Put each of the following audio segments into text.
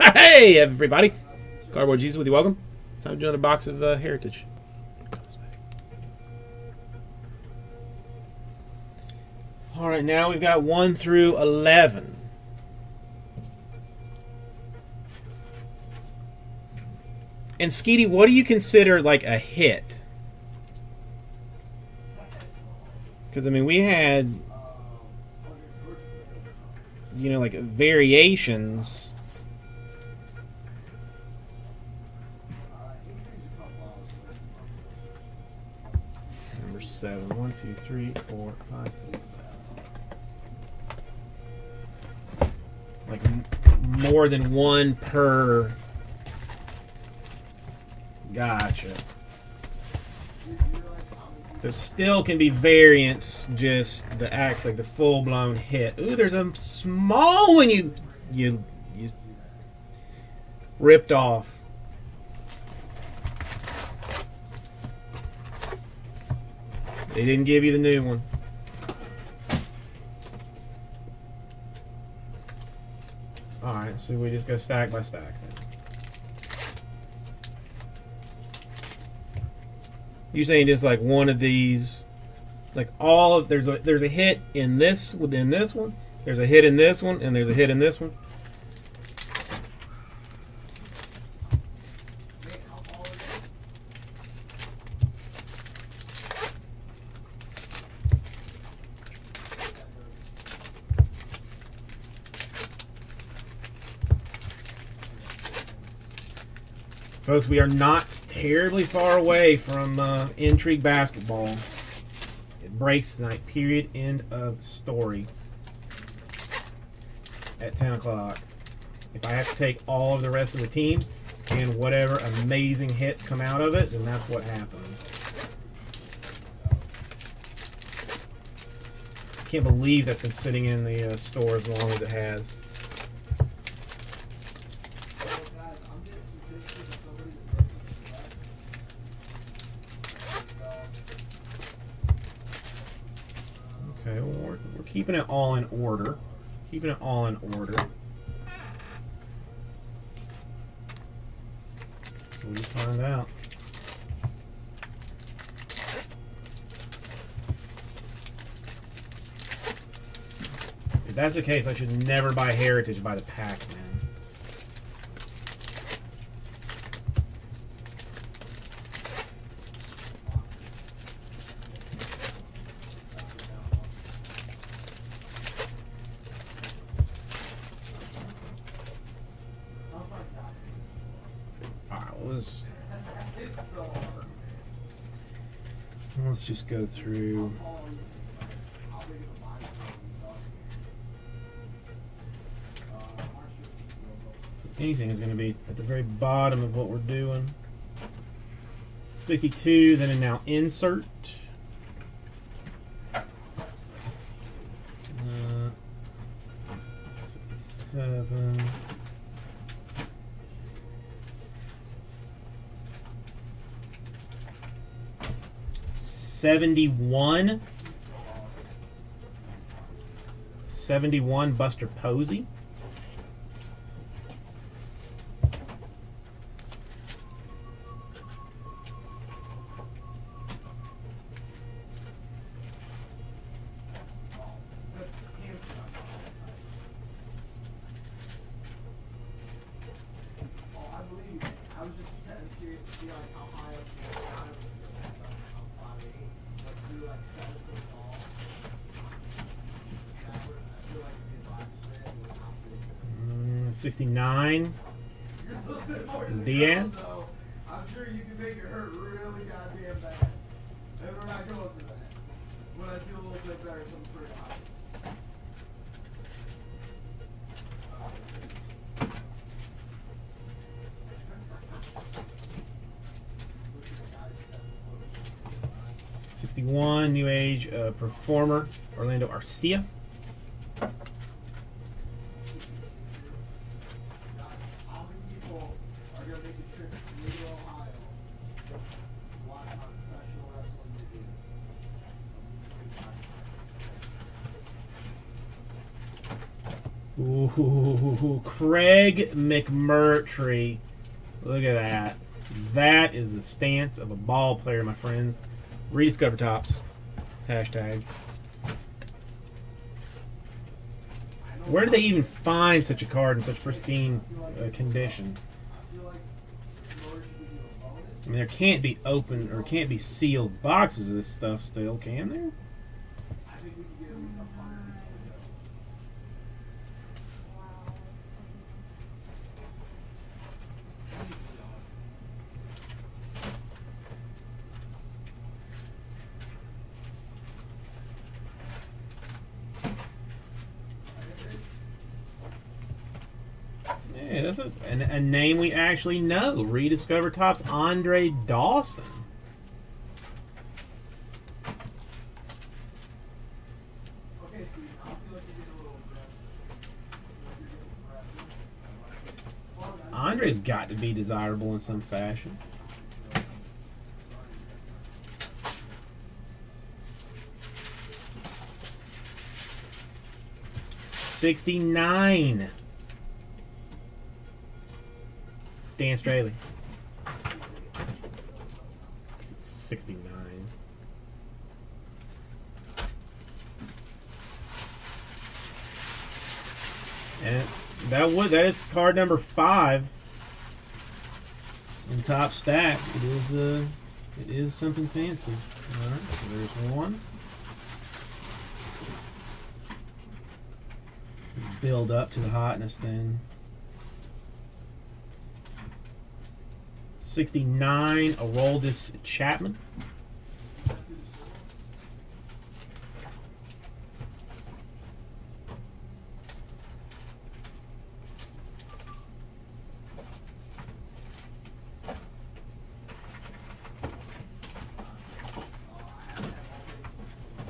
Hey, everybody! Cardboard Jesus with you. Welcome. It's time to do another box of Heritage. All right, now we've got 1 through 11. And Skeety, what do you consider like a hit? Because I mean, we had, you know, like variations. Number 7. 1, 2, 3, 4, 5, 6, 7. Like more than one per. Gotcha. So still can be variants, just the act like the full blown hit. Ooh, there's a small one you ripped off. They didn't give you the new one. All right, so we just go stack by stack. You're saying just like one of these, like all of, there's a hit in this within this one, there's a hit in this one, and there's a hit in this one. Folks, we are not terribly far away from Intrigue Basketball. It breaks tonight, period, end of story. At 10 o'clock. If I have to take all of the rest of the team and whatever amazing hits come out of it, then that's what happens. I can't believe that's been sitting in the store as long as it has. Keeping it all in order. Keeping it all in order. So we just find out. If that's the case, I should never buy Heritage by the pack, man. Let's just go through. Anything is going to be at the very bottom of what we're doing. 62, then and now insert. '71 Buster Posey. '69 Diaz. I'm sure you can make it hurt really goddamn bad. And we're not going for that. When I do a little bit better, something's pretty obvious. 61 New Age performer Orlando Arcia. Ooh, Craig McMurtry. Look at that. That is the stance of a ball player, my friends. Rediscover Tops. Hashtag. Where do they even find such a card in such pristine condition? I mean, there can't be open or can't be sealed boxes of this stuff still, can there? Yeah, that's a name we actually know. Rediscover Tops, Andre Dawson. Andre's got to be desirable in some fashion. '69. Dan Straley. 69. And that is card number 5 in top stack. It is something fancy. All right, so there's one. Build up to the hotness then. 69, Aroldis Chapman.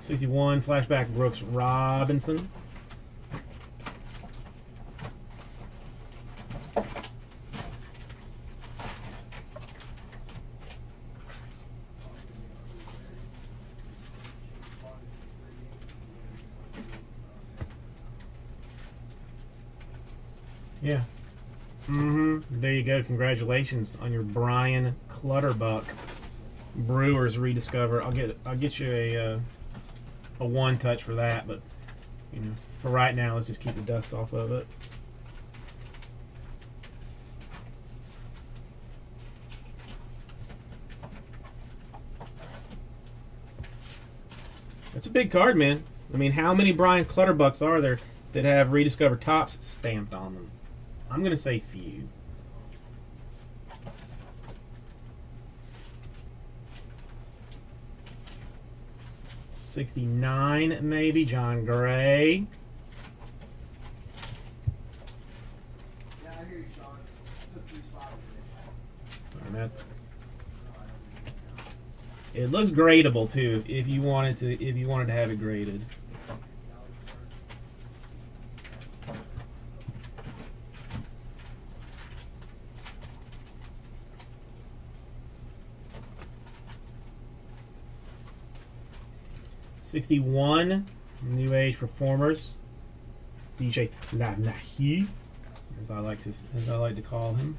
'61, flashback Brooks Robinson. Yeah. There you go. Congratulations on your Brian Clutterbuck. Brewers Rediscover. I'll get you a one touch for that, but you know, for right now, let's just keep the dust off of it. That's a big card, man. I mean, how many Brian Clutterbucks are there that have Rediscover Tops stamped on them? I'm going to say few. '69 maybe, John Gray. Yeah, I hear you, Sean. It's a few spots. It looks gradable too if you wanted to have it graded. '61, New Age Performers, DJ Nah Nah He, as I like to call him.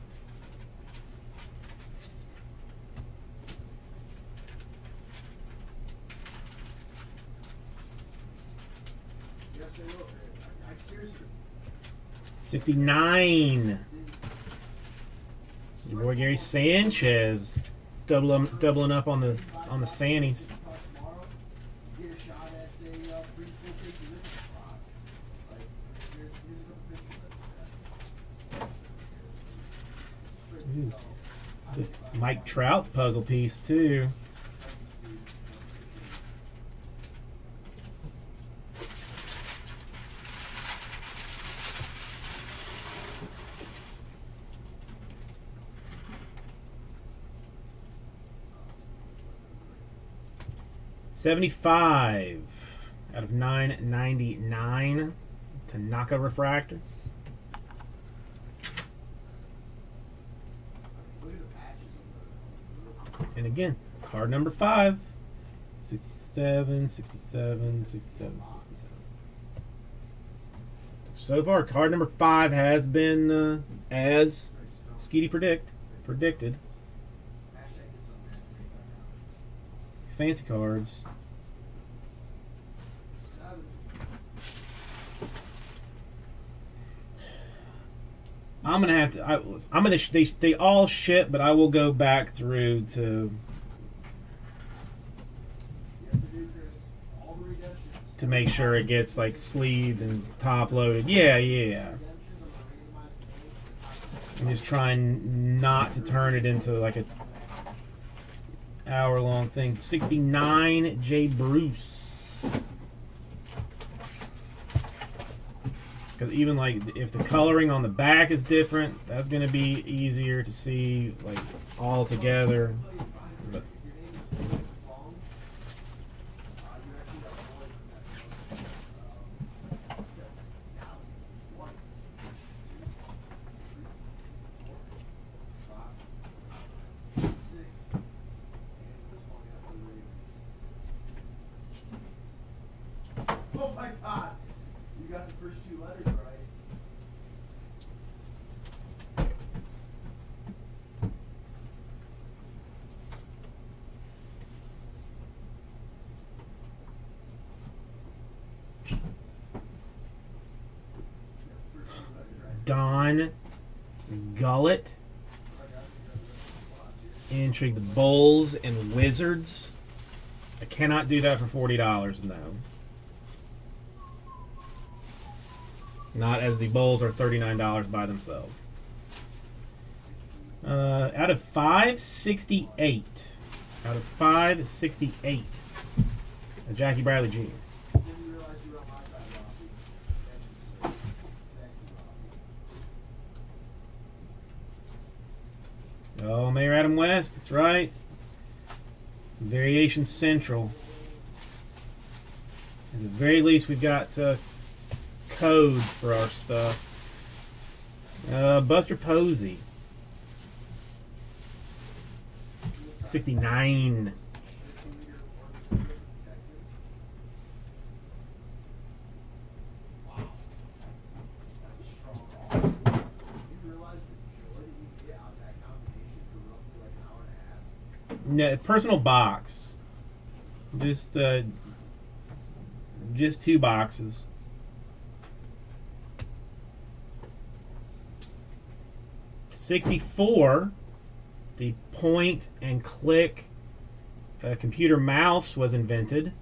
Yes, they will. I seriously. '69, your boy Gary Sanchez, doubling up on the Sannies. Mike Trout's puzzle piece too. '75 out of 999, Tanaka refractor. And again, card number 5, 67, 67, 67, 67. So far, card number 5 has been, as Skeety predicted. Fancy cards. I'm gonna have to. They all shit, but I will go back through to make sure it gets like sleeved and top loaded. Yeah. I'm just trying not to turn it into like a hour long thing. 69 J Bruce. Because even like if the coloring on the back is different, that's going to be easier to see like all together. But Don Gullet, Intrigue the Bulls and Wizards. I cannot do that for $40, no. Not as the Bulls are $39 by themselves. Out of 568. Out of 568. Jackie Bradley Jr. Oh, Mayor Adam West, that's right. Variation Central. At the very least, we've got codes for our stuff. Buster Posey. 69. No, personal box. Just 2 boxes. $64. The point and click computer mouse was invented.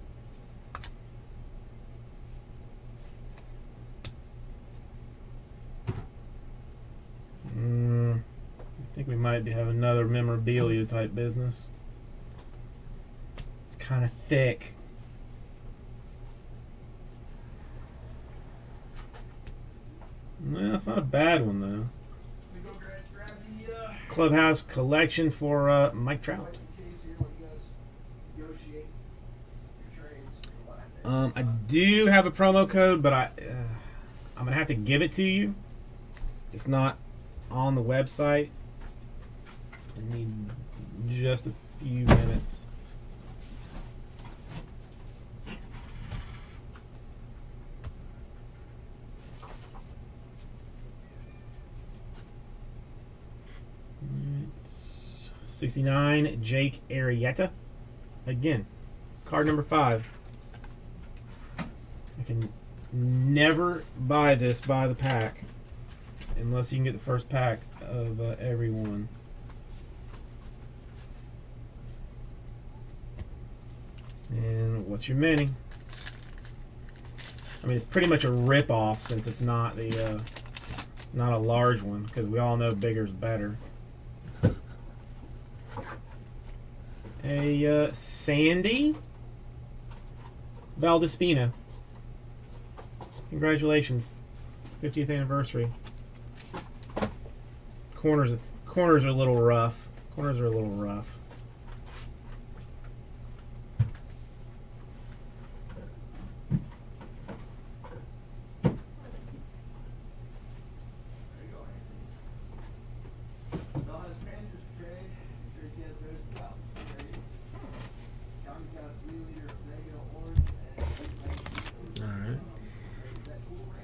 I think we might have another memorabilia type business. It's kind of thick. No, it's not a bad one though. Clubhouse collection for Mike Trout. I do have a promo code, but I'm gonna have to give it to you. It's not on the website. I need just a few minutes. It's 69 Jake Arrieta. Again, card number 5. I can never buy this by the pack unless you can get the first pack of everyone. And what's your mini? I mean, it's pretty much a rip-off since it's not the not a large one, because we all know bigger's better. A Sandy Valdespina. Congratulations, 50th anniversary. Corners are a little rough.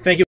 Thank you.